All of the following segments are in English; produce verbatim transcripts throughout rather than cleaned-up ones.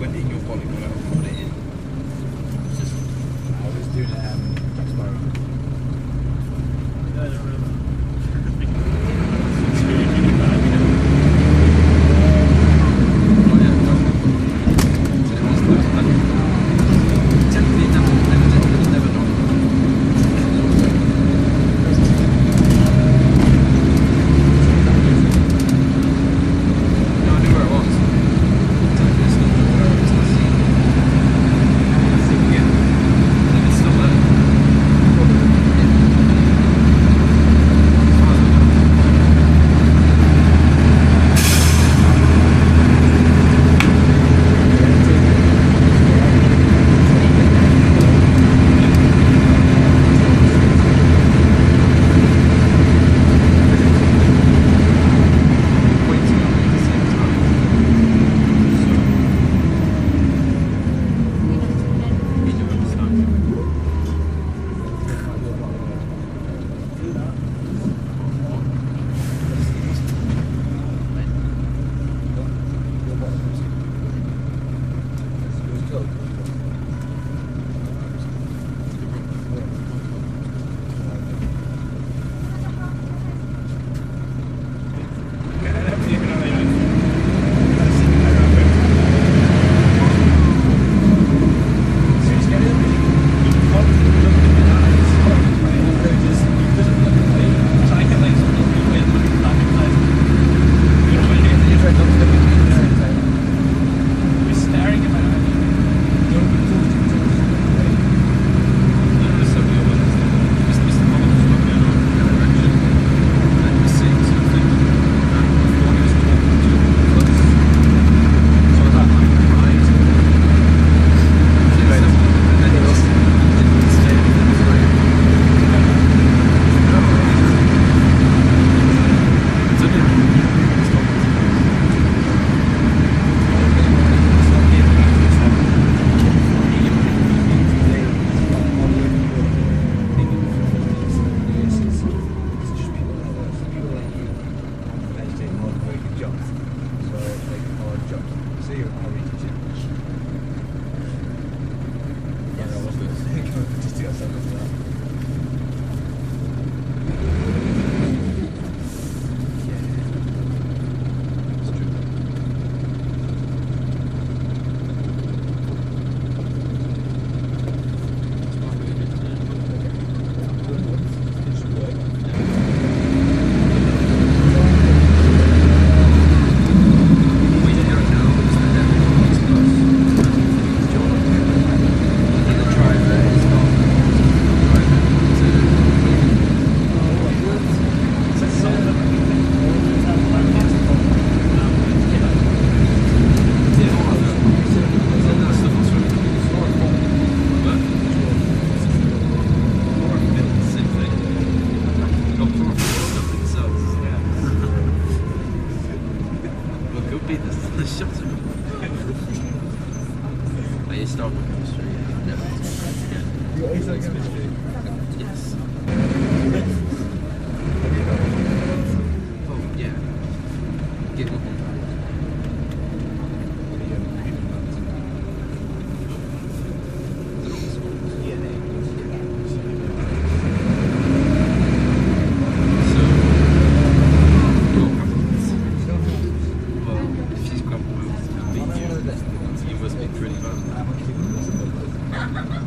went in your body when I put it in. It's just, I was doing it um, Jack Sparrow. Yeah, I don't remember.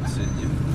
Thank you.